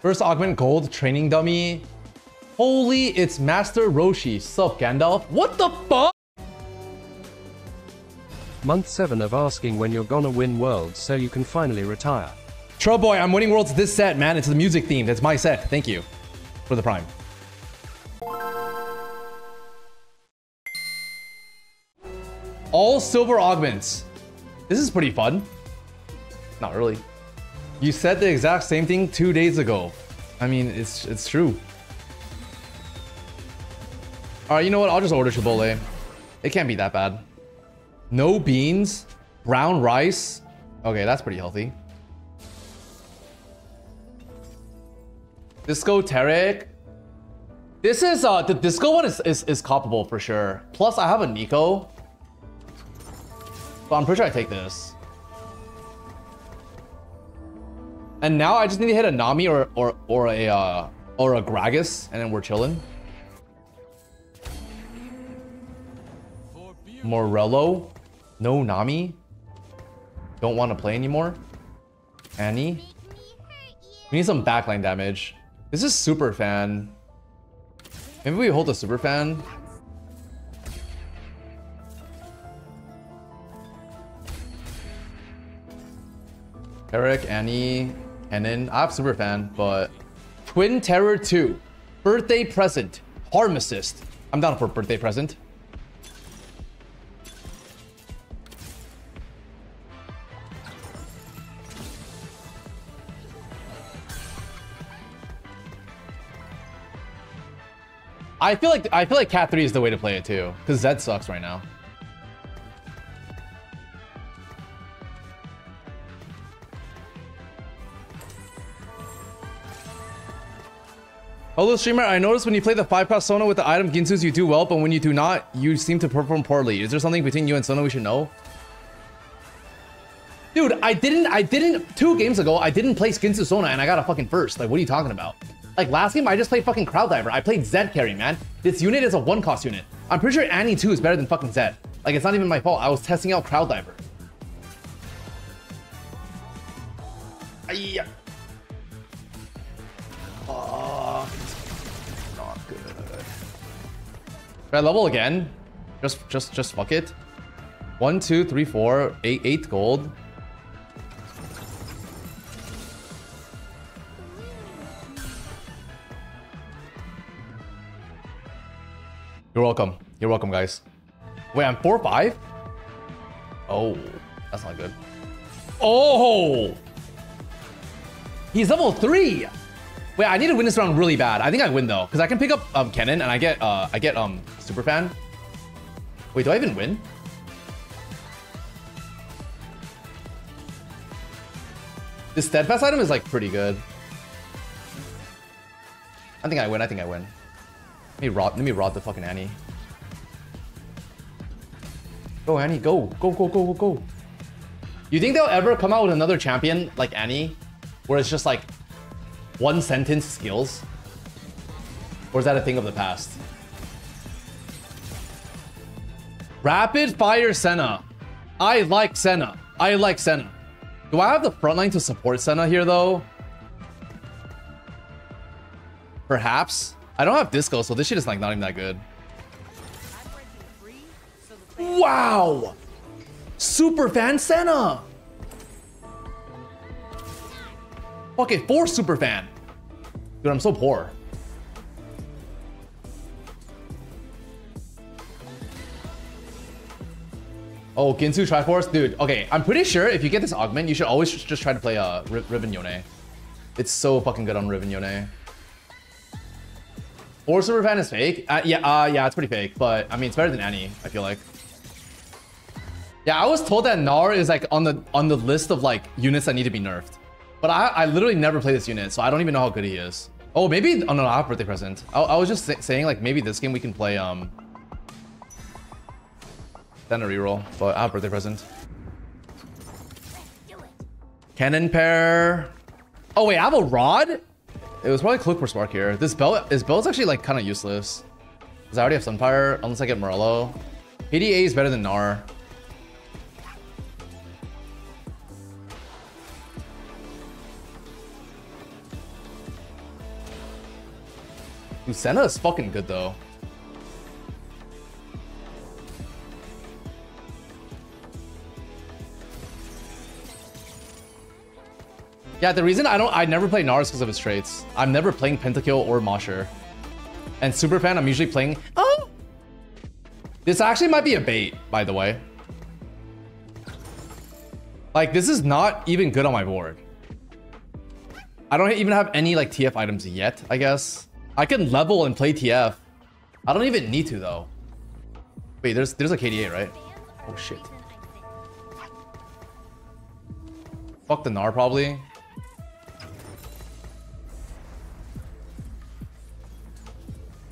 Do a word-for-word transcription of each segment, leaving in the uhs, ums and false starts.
First augment gold training dummy. Holy, it's Master Roshi. Sup, Gandalf? What the fuck? Month seven of asking when you're gonna win Worlds so you can finally retire. Troughboy, I'm winning Worlds this set, man. It's the music themed. It's my set. Thank you for the prime. All silver augments. This is pretty fun. Not really. You said the exact same thing two days ago. I mean, it's it's true. All right, you know what? I'll just order Chipotle. It can't be that bad. No beans, brown rice. Okay, that's pretty healthy. Disco Terek. This is uh the disco one is is is copable for sure. Plus, I have a Nico. But I'm pretty sure I take this. And now I just need to hit a Nami or or or a uh, or a Gragas, and then we're chilling. Morello, no Nami. Don't want to play anymore. Annie, we need some backline damage. This is super fan. Maybe we hold a super fan. Eric, Annie, Kennen. I have super fan, but Twin Terror two, birthday present, harm assist. I'm down for birthday present. I feel like I feel like Cat three is the way to play it too, because Zed sucks right now. Hello streamer, I noticed when you play the five pass Sona with the item Ginsoos, you do well, but when you do not, you seem to perform poorly. Is there something between you and Sona we should know? Dude, I didn't, I didn't, two games ago, I didn't play Ginsoo Sona and I got a fucking first. Like, what are you talking about? Like, last game, I just played fucking Crowd Diver. I played Zed carry, man. This unit is a one-cost unit. I'm pretty sure Annie two is better than fucking Zed. Like, it's not even my fault. I was testing out Crowd Diver. Ay-ya. Oh, it's not good. Should I level again? Just, just, just fuck it. One, two, three, four, eight, eight gold. You're welcome. You're welcome, guys. Wait, I'm four five? Oh, that's not good. Oh! He's level three! Wait, I need to win this round really bad. I think I win though, because I can pick up um, Kennen and I get uh, I get um Superfan. Wait, do I even win? This Steadfast item is like pretty good. I think I win. I think I win. Let me rot. Let me rot the fucking Annie. Go Annie, go, go, go, go, go, go. You think they'll ever come out with another champion like Annie, where it's just like one sentence skills? Or is that a thing of the past? Rapid fire Senna. I like Senna. I like Senna. Do I have the frontline to support Senna here though? Perhaps. I don't have disco, so this shit is like not even that good. Wow! Super fan Senna! Fuck it, four super fan! Dude, I'm so poor. Oh, Ginsoo Triforce? Dude, okay, I'm pretty sure if you get this augment, you should always just try to play uh, Riven Yone. It's so fucking good on Riven Yone. Or super fan is fake? Uh, yeah, uh, yeah, it's pretty fake, but I mean, it's better than Annie, I feel like. Yeah, I was told that Gnar is like on the on the list of like units that need to be nerfed, but I, I literally never play this unit, so I don't even know how good he is. Oh, maybe oh no, I have birthday present. I, I was just say, saying like maybe this game we can play um. Then a reroll, but I have birthday present. Kennen pair. Oh wait, I have a rod. It was probably Cloak for Spark here. This belt, this belt's actually like kind of useless. Cause I already have Sunfire, unless I get Morello. K D A is better than Gnar. Dude, Senna is fucking good though. Yeah, the reason I don't I never play Gnar is because of his traits. I'm never playing Pentakill or Mosher. And Superfan, I'm usually playing Oh! This actually might be a bait, by the way. Like, this is not even good on my board. I don't even have any, like, T F items yet, I guess. I can level and play T F. I don't even need to, though. Wait, there's there's a K D A, right? Oh, shit. Fuck the Gnar, probably.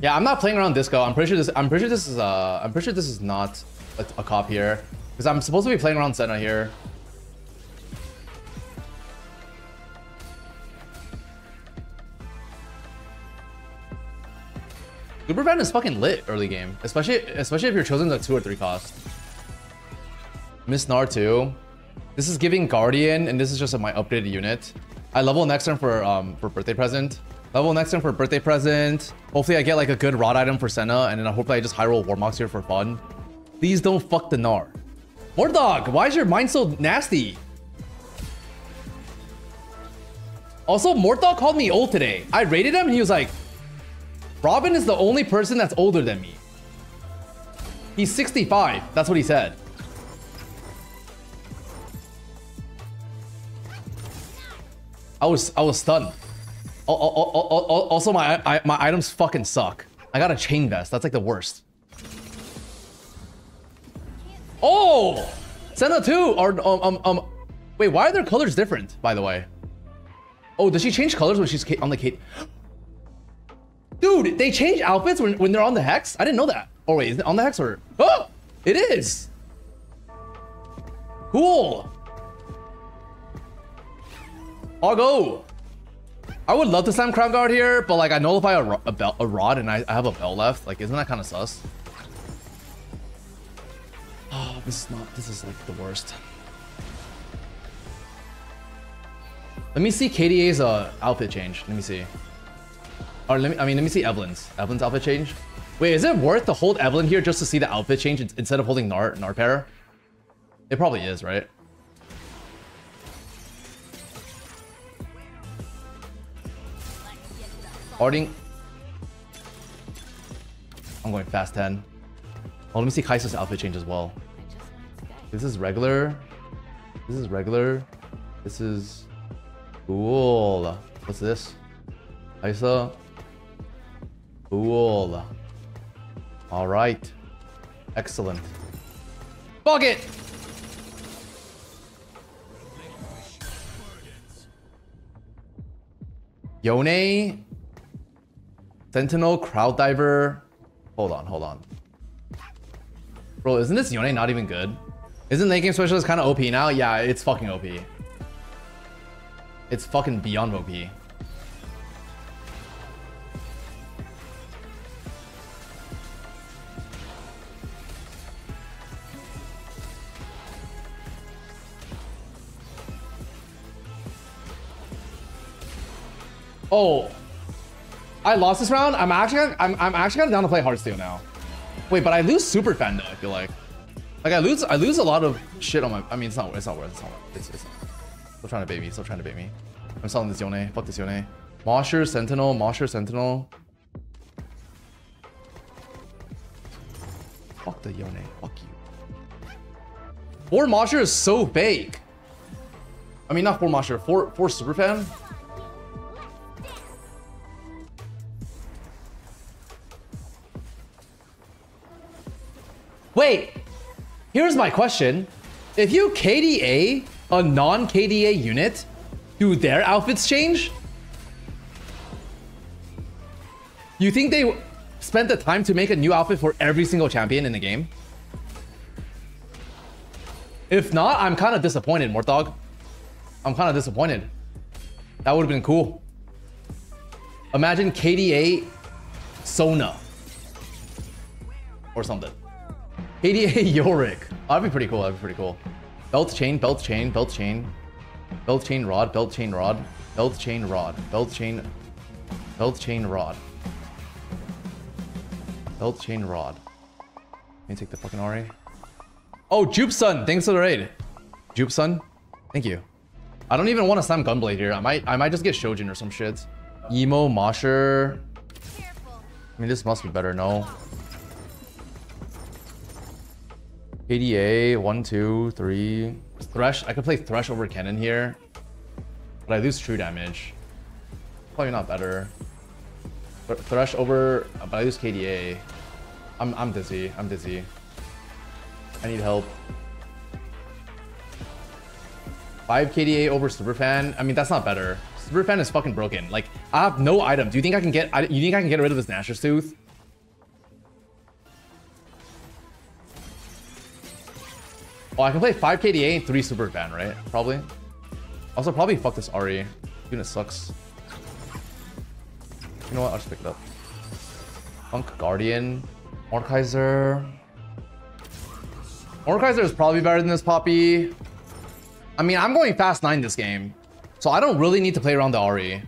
Yeah, I'm not playing around Disco. I'm pretty sure this. I'm pretty sure this is. Uh, I'm pretty sure this is not a, a cop here, because I'm supposed to be playing around Senna here. Superfan is fucking lit early game, especially especially if you're chosen at two or three cost. Miss Gnar too. This is giving Guardian, and this is just my updated unit. I level next turn for um for birthday present. Level next time for a birthday present. Hopefully I get like a good rod item for Senna, and then I hopefully I just high roll Warmogs here for fun. Please don't fuck the Gnar. Mortdog, why is your mind so nasty? Also, Mortdog called me old today. I rated him and he was like, Robin is the only person that's older than me. He's sixty-five. That's what he said. I was I was stunned. Also, my I, my items fucking suck. I got a chain vest. That's like the worst. Oh, Senna too. Or um um um. Wait, why are their colors different? By the way. Oh, does she change colors when she's on the Kate? Dude, they change outfits when when they're on the hex. I didn't know that. Oh wait, is it on the hex or? Oh, it is. Cool. I'll go. I would love to slam Crown Guard here, but like I nullify a, ro a, bell a rod and I, I have a bell left. Like, isn't that kind of sus? Oh, this is not. This is like the worst. Let me see K D A's uh, outfit change. Let me see. Or let me. I mean, let me see Evelyn's. Evelyn's outfit change. Wait, is it worth to hold Evelyn here just to see the outfit change instead of holding Gnar Gnar pair? It probably is, right? Arding. I'm going fast ten. Oh, let me see Kaisa's outfit change as well. This is regular. This is regular. This is cool. What's this? Kaisa. Cool. All right. Excellent. Fuck it. Yone. Sentinel, Crowd Diver. Hold on, hold on. Bro, isn't this Yone not even good? Isn't late game specialist kind of O P now? Yeah, it's fucking O P. It's fucking beyond O P. Oh. I lost this round. I'm actually I'm I'm actually kind of down to play hard steel now. Wait, but I lose super fan though. I feel like, like I lose I lose a lot of shit on my. I mean, it's not it's not worth it's not worth it's, it's not. Still trying to bait me. Still trying to bait me. I'm selling this Yone. Fuck this Yone. Mosher Sentinel. Mosher Sentinel. Fuck the Yone. Fuck you. Four Mosher is so fake. I mean, not four Mosher. Four four super fan. Wait, here's my question. If you K D A a non-K D A unit, do their outfits change? You think they spent the time to make a new outfit for every single champion in the game? If not, I'm kind of disappointed, Mortdog. I'm kind of disappointed. That would have been cool. Imagine K D A Sona or something. K D A Yorick. Oh, that'd be pretty cool. That'd be pretty cool. Belt chain, belt chain, belt chain. Belt chain rod, belt chain rod. Belt chain rod, belt chain. Belt chain rod. Belt Chain Rod. Let me take the fucking Ahri. Oh, Jupesun! Thanks for the raid. Jupesun, thank you. I don't even want to slam Gunblade here. I might I might just get Shojin or some shit. Emo, Mosher. I mean, this must be better, no? K D A, one, two, three. Thresh. I could play Thresh over Kennen here. But I lose true damage. Probably not better. But Thresh over, but I lose K D A. I'm I'm dizzy. I'm dizzy. I need help. five K D A over Superfan. I mean, that's not better. Superfan is fucking broken. Like, I have no item. Do you think I can get? I, you think I can get rid of this Gnash's Tooth? Oh, I can play five K D A and three Superfan, right? Probably. Also, probably fuck this Ahri. Unit sucks. You know what? I'll just pick it up. Funk Guardian, Mordekaiser. Mordekaiser is probably better than this Poppy. I mean, I'm going fast nine this game, so I don't really need to play around the Ahri.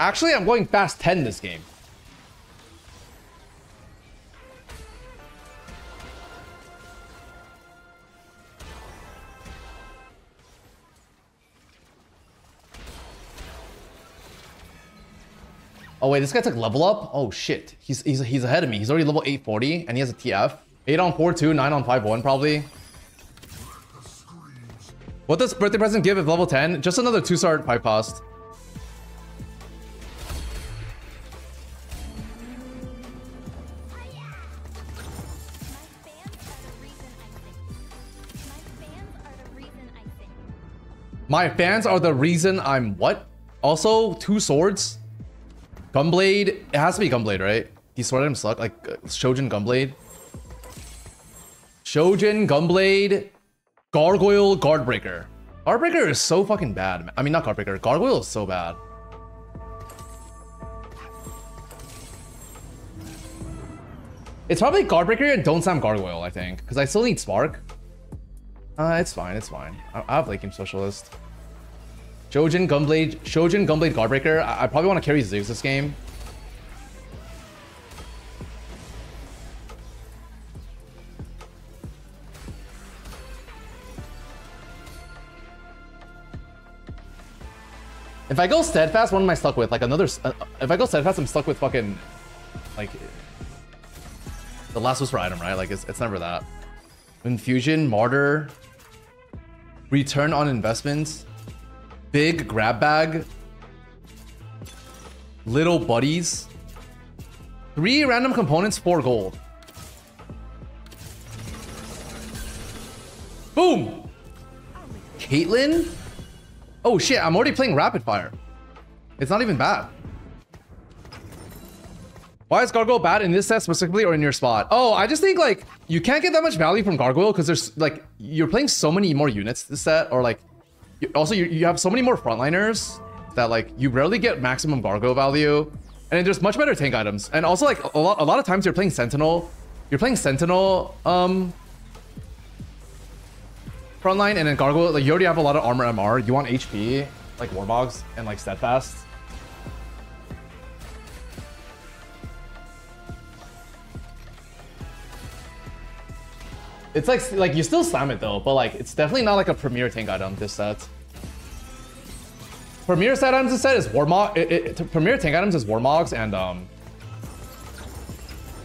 Actually, I'm going fast ten this game. Oh wait, this guy took level up? Oh shit. He's he's he's ahead of me. He's already level eight forty and he has a T F. eight on four two, nine on five one probably. What does birthday present give at level ten? Just another two star bypassed. My fans are the reason I'm what? Also, two swords? Gunblade, it has to be Gunblade, right? These sword items suck, like uh, Shojin, Gunblade. Shojin, Gunblade, Gargoyle, Guardbreaker. Guardbreaker is so fucking bad, man. I mean, not Guardbreaker, Gargoyle is so bad. It's probably Guardbreaker and Don't Slam Gargoyle, I think, because I still need Spark. Uh, it's fine, it's fine. I, I have Late Game Specialist. Shojin, Gunblade, Shojin, Gunblade, Guardbreaker. I, I probably want to carry Ziggs this game. If I go Steadfast, what am I stuck with? Like another... Uh, if I go Steadfast, I'm stuck with fucking... Like... The last whisper item, right? Like, it's, it's never that. Infusion, Martyr. Return on investments. Big grab bag. Little buddies. Three random components, four gold. Boom! Caitlyn? Oh shit, I'm already playing rapid fire. It's not even bad. Why is Gargoyle bad in this set specifically or in your spot? Oh, I just think like you can't get that much value from Gargoyle because there's like you're playing so many more units this set, or like also, you, you have so many more frontliners that, like, you rarely get maximum Gargoyle value. And there's much better tank items. And also, like, a lot, a lot of times you're playing Sentinel. You're playing Sentinel um, frontline, and then Gargoyle, like, you already have a lot of armor M R. You want H P, like, Warmogs, and, like, Steadfast. It's like, like, you still slam it though, but like, it's definitely not like a premier tank item this set. Premier set items this set is Warmog, it, it, it, premier tank items is Warmogs and um...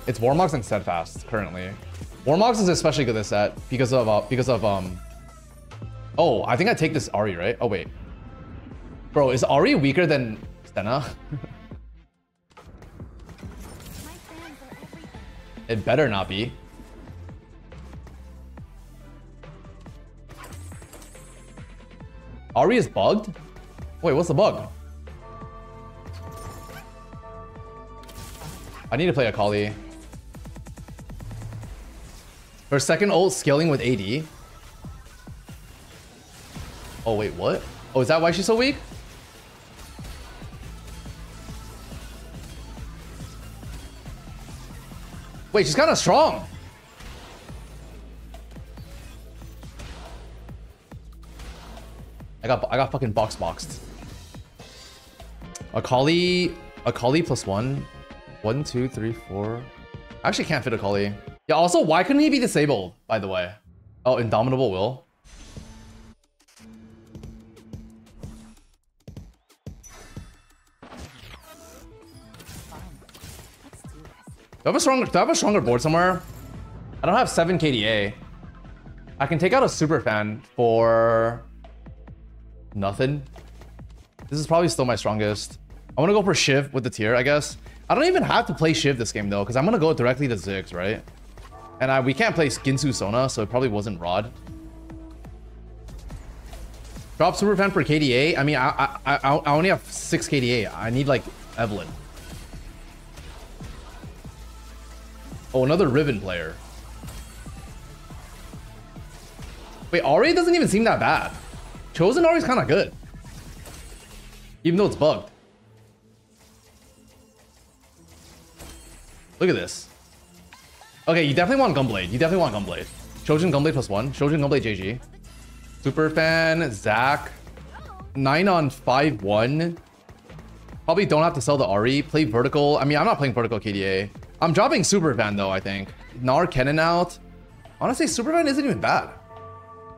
It's Warmogs and Steadfast, currently. Warmogs is especially good this set, because of, uh, because of, um... Oh, I think I take this Ahri, right? Oh wait. Bro, is Ahri weaker than Senna? It better not be. Ahri is bugged? Wait, what's the bug? I need to play Akali. Her second ult scaling with A D. Oh wait, what? Oh, is that why she's so weak? Wait, she's kind of strong. I got I got fucking box boxed. Akali, Akali plus one. One, two, three, four. I actually can't fit Akali. Yeah, also, why couldn't he be disabled, by the way? Oh, Indomitable Will. Do I have a stronger, do I have a stronger board somewhere? I don't have seven K D A. I can take out a Superfan for nothing. This is probably still my strongest. I want to go for Shiv with the tier, I guess. I don't even have to play Shiv this game, though, because I'm going to go directly to Ziggs, right? And I, we can't play Ginsoo Sona, so it probably wasn't Rod. Drop Superfan for K D A. I mean, I, I, I, I only have six K D A. I need, like, Evelyn. Oh, another Riven player. Wait, Ahri doesn't even seem that bad. Chosen Ahri's kind of good. Even though it's bugged. Look at this. Okay, you definitely want Gunblade. You definitely want Gunblade. Shojin Gunblade plus one. Shojin Gunblade J G. Superfan, Zach. Nine on five one. Probably don't have to sell the Ahri. Play vertical. I mean, I'm not playing vertical K D A. I'm dropping Superfan though, I think. Gnar Kennen out. Honestly, Superfan isn't even bad.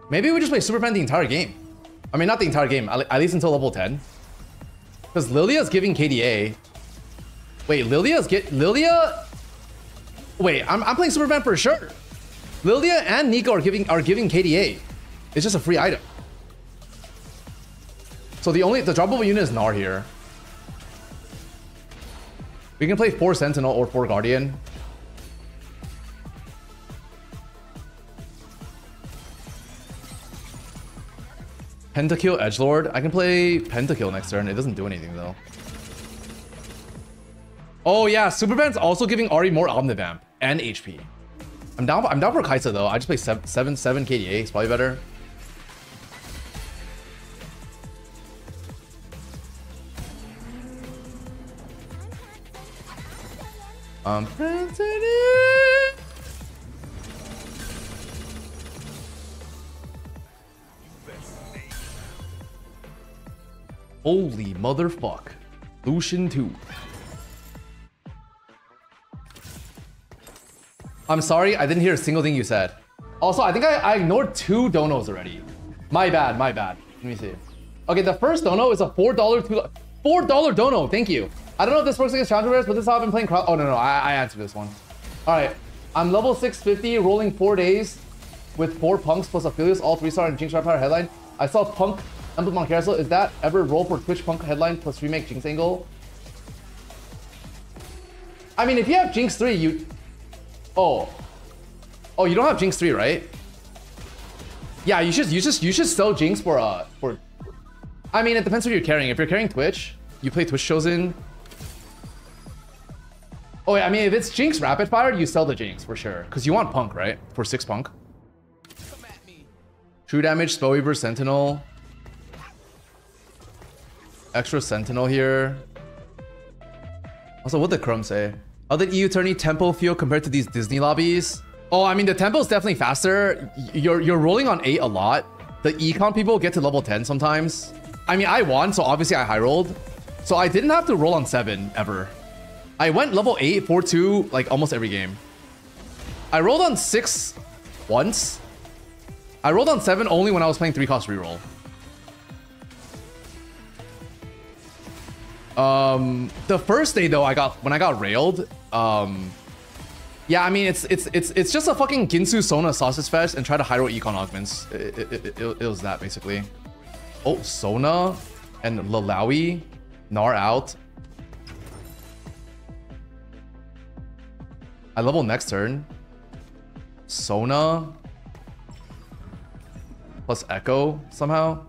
Maybe we just play Superfan the entire game. I mean, not the entire game. At least until level ten. Because Lilia's giving K D A. Wait, Lilia's get Lilia. Wait, I'm I'm playing Superfan for sure. Lilia and Nico are giving are giving K D A. It's just a free item. So the only the droppable unit is Gnar here. We can play four Sentinel or four Guardian. Pentakill Edgelord. I can play Pentakill next turn. It doesn't do anything though. Oh yeah, Superfan's also giving Ahri more Omnivamp and H P. I'm down. I'm down for Kai'Sa though. I just play seven, seven, seven K D A. It's probably better. Um. Holy motherfuck, Lucian two. I'm sorry, I didn't hear a single thing you said. Also, I think I, I ignored two donos already. My bad, my bad. Let me see. Okay, the first dono is a four dollar dono. Thank you. I don't know if this works against Challenger Rares, but this is how I've been playing crowd. Oh, no, no, I, I answered this one. All right, I'm level six fifty, rolling four days with four punks plus Aphelios, all three star and Jinx Raptor headline. I saw punk emblem on carousel. Is that ever roll for Twitch punk headline plus remake Jinx angle? I mean, if you have Jinx three, you... Oh, oh, you don't have Jinx three, right? Yeah, you should, you should, you should sell Jinx for uh for. I mean, it depends who you're carrying. If you're carrying Twitch, you play Twitch Chosen. Oh, yeah, I mean, if it's Jinx Rapid Fire, you sell the Jinx for sure, because you want Punk, right? For six Punk. Come at me. True damage, Spellweaver, Sentinel. Extra Sentinel here. Also, what did Chrome say? How did E U tourney tempo feel compared to these Disney lobbies? Oh, I mean, the tempo is definitely faster. You're you're rolling on eight a lot. The econ people get to level ten sometimes. I mean, I won, so obviously I high rolled. So I didn't have to roll on seven ever. I went level eight, four, two, like almost every game. I rolled on six once. I rolled on seven only when I was playing three cost reroll. Um, the first day though, I got when I got railed. Um, yeah, I mean, it's it's it's it's just a fucking Ginsoo Sona sausage fest and try to high roll econ augments. It, it, it, it, it was that basically. Oh, Sona and Lalawi, Gnar out. I level next turn. Sona plus Echo somehow.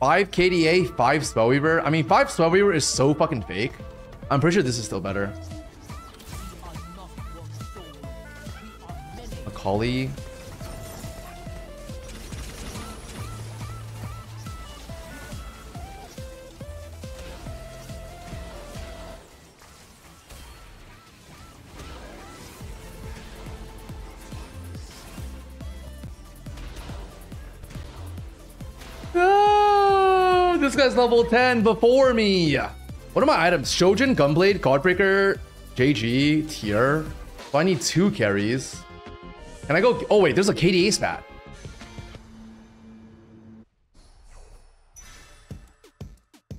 Five K D A, five Spellweaver. I mean, five Spellweaver is so fucking fake. I'm pretty sure this is still better. Akali. this guy's level ten before me. What are my items? Shojin, Gunblade, Guardbreaker, J G, Tier. So I need two carries. Can I go? Oh wait, there's a K D A spat.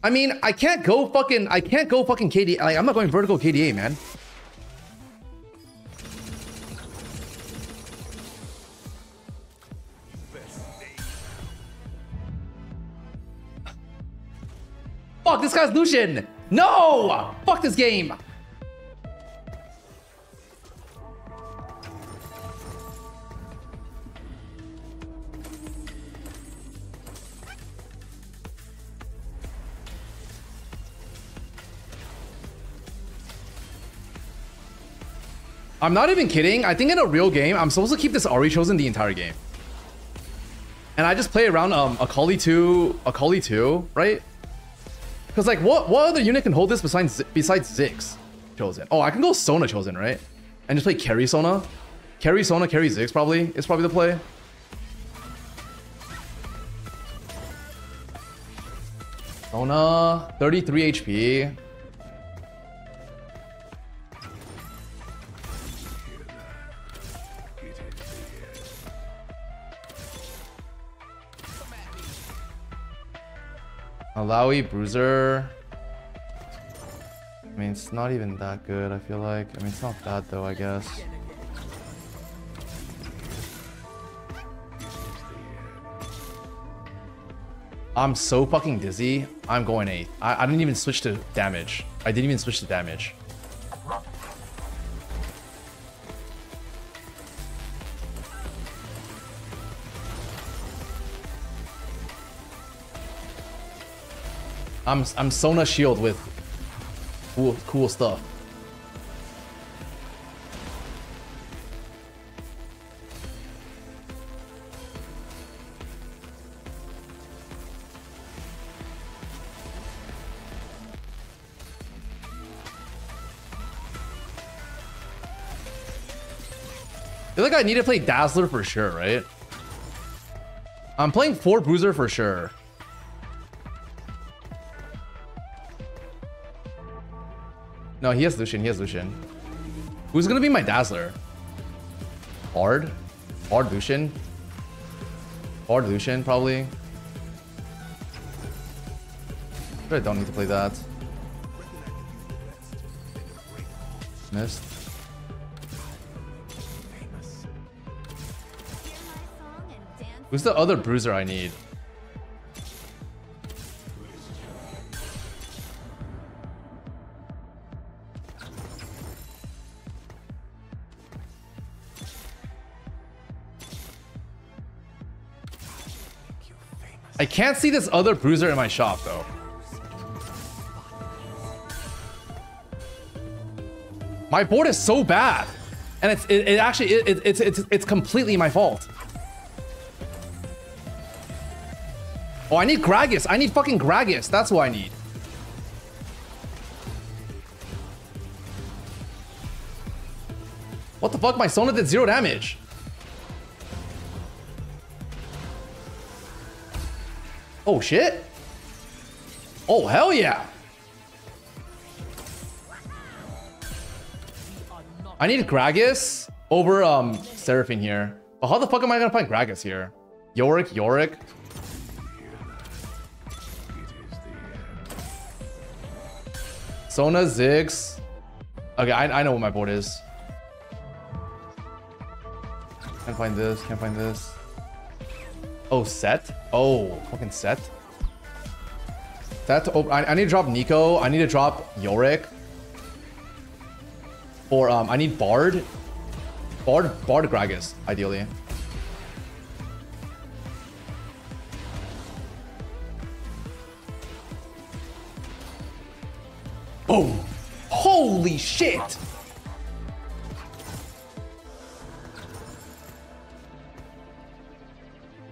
I mean, I can't go fucking, I can't go fucking K D A. Like, I'm not going vertical K D A, man. Fuck, this guy's Lucian. No! Fuck this game. I'm not even kidding. I think in a real game, I'm supposed to keep this Ahri chosen the entire game. And I just play around um, Akali two, Akali two, right? Because like, what what other unit can hold this besides besides Ziggs chosen? Oh, I can go Sona chosen, right? And just play carry Sona. Carry Sona, carry Ziggs probably. It's probably the play. Sona, thirty-three H P. Alawi, Bruiser. I mean, it's not even that good, I feel like. I mean, it's not bad, though, I guess. I'm so fucking dizzy. I'm going eight. I, I didn't even switch to damage. I didn't even switch to damage. I'm I'm Sona shield with cool cool stuff. I feel like I need to play Dazzler for sure, right? I'm playing four Bruiser for sure. No, he has Lucian, he has Lucian. Who's gonna be my Dazzler? Hard? Hard Lucian? Hard Lucian, probably. But I don't need to play that. Missed. Who's the other Bruiser I need? I can't see this other Bruiser in my shop, though. My board is so bad, and it's it, it actually it, it, it's it's it's completely my fault. Oh, I need Gragas. I need fucking Gragas. That's what I need. What the fuck? My Sona did zero damage. Oh shit! Oh hell yeah! I need Gragas over um Seraphine here. But how the fuck am I gonna find Gragas here? Yorick, Yorick. Sona, Ziggs. Okay, I I know what my board is. Can't find this. Can't find this. Oh, set? Oh, fucking set. Set. Oh, I, I need to drop Nico. I need to drop Yorick. Or, um, I need Bard. Bard, Bard Gragas, ideally. Boom! Holy shit!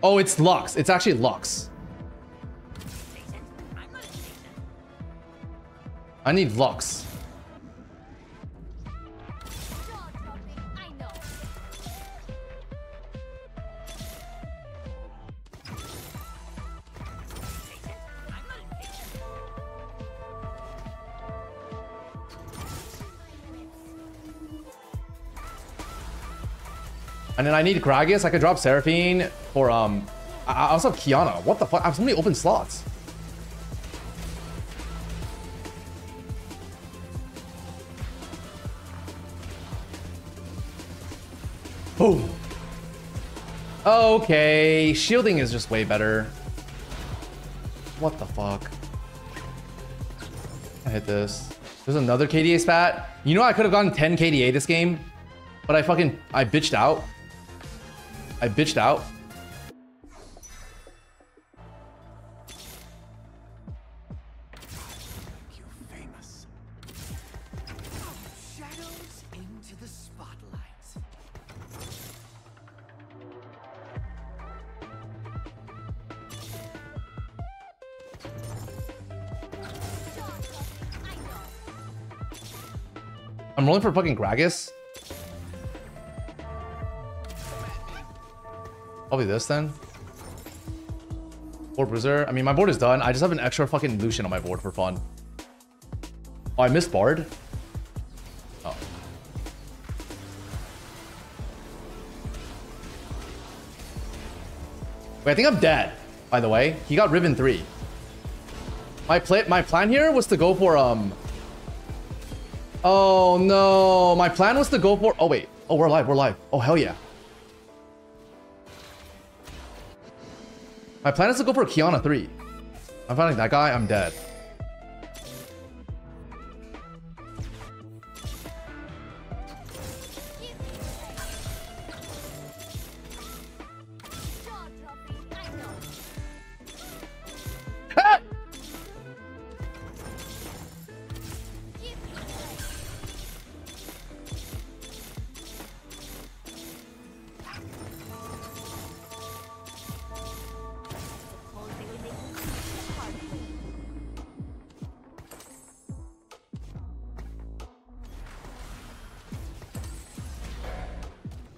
Oh, it's Lux. It's actually Lux. I need Lux. And then I need Gragas. I could drop Seraphine or um. I also have Kiana. What the fuck? I have so many open slots. Boom. Okay, shielding is just way better. What the fuck? I hit this. There's another K D A spat. You know I could have gotten ten K D A this game, but I fucking I bitched out. I bitched out. I'm rolling for fucking Gragas. Probably this then. Or Bruiser. I mean, my board is done. I just have an extra fucking Lucian on my board for fun. Oh, I missed Bard. Oh. Wait, I think I'm dead, by the way. He got Riven three. My, play my plan here was to go for... um. Oh no, my plan was to go for... Oh wait, oh we're alive, we're alive. Oh hell yeah. My plan is to go for Kiana three. I'm finding that guy, I'm dead.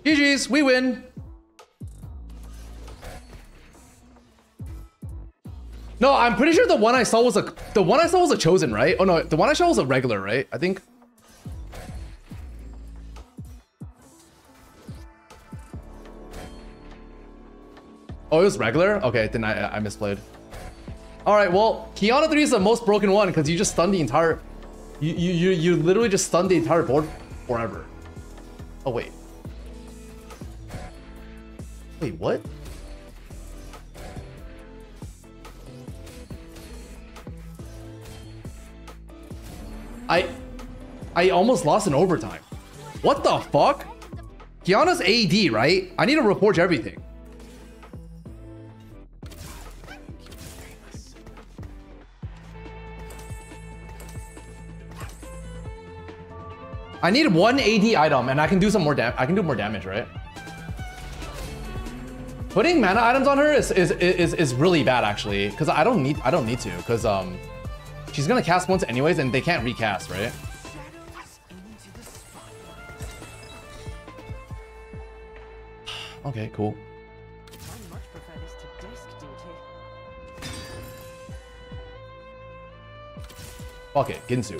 G G's, we win. No, I'm pretty sure the one I saw was a the one I saw was a chosen, right? Oh no, the one I saw was a regular, right? I think. Oh, it was regular? Okay, then I I misplayed. Alright, well, Kiana three is the most broken one because you just stunned the entire you you you you literally just stunned the entire board forever. Oh wait. Wait, what? I... I almost lost in overtime. What the fuck? Kiana's A D, right? I need to report everything. I need one A D item and I can do some more damage. I can do more damage, right? Putting mana items on her is is is, is really bad actually, because I don't need I don't need to, because um she's gonna cast once anyways and they can't recast, right? Okay, cool. I much prefer this to desk duty. Fuck it, Ginsoo.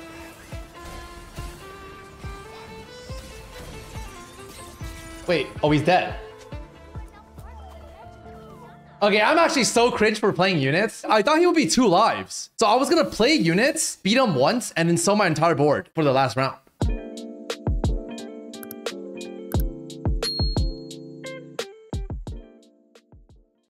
Wait, oh, he's dead. Okay, I'm actually so cringe for playing units. I thought he would be two lives. So I was gonna play units, beat him once, and then sell my entire board for the last round.